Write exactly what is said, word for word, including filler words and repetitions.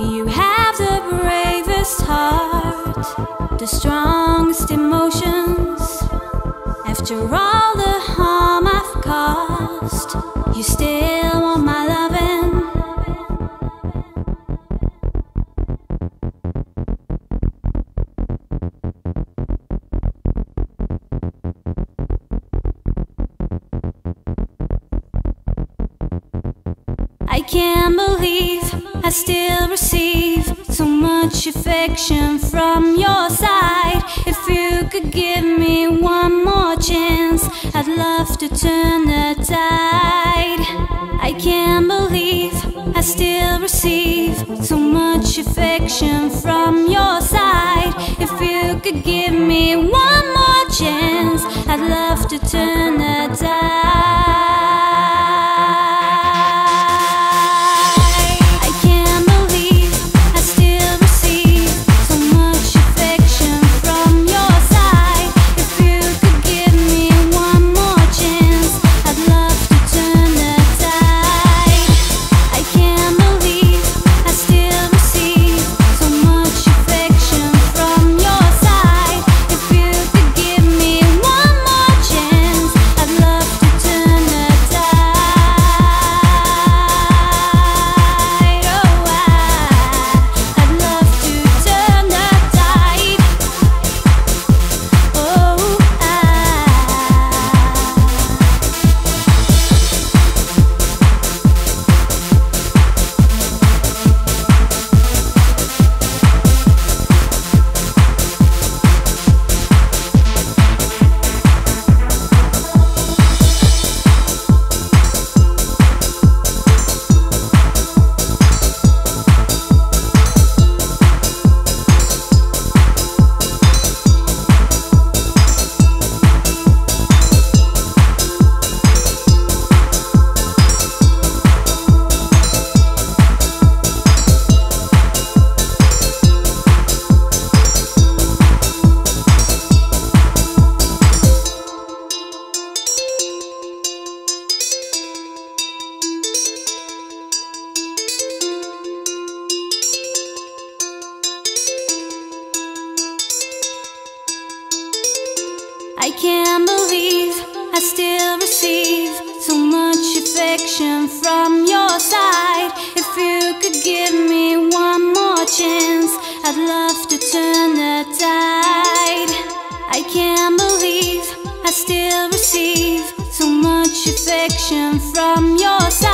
You have the bravest heart, the strongest emotions. After all the harm I've caused, you still want my loving. I can't believe I still receive so much affection from your side. If you could give me one more chance, I'd love to turn the tide. I can't believe I still receive so much affection from your side. If you could give me one more chance, I'd love to turn the tide. I can't believe I still receive so much affection from your side. If you could give me one more chance, I'd love to turn the tide. I can't believe I still receive so much affection from your side.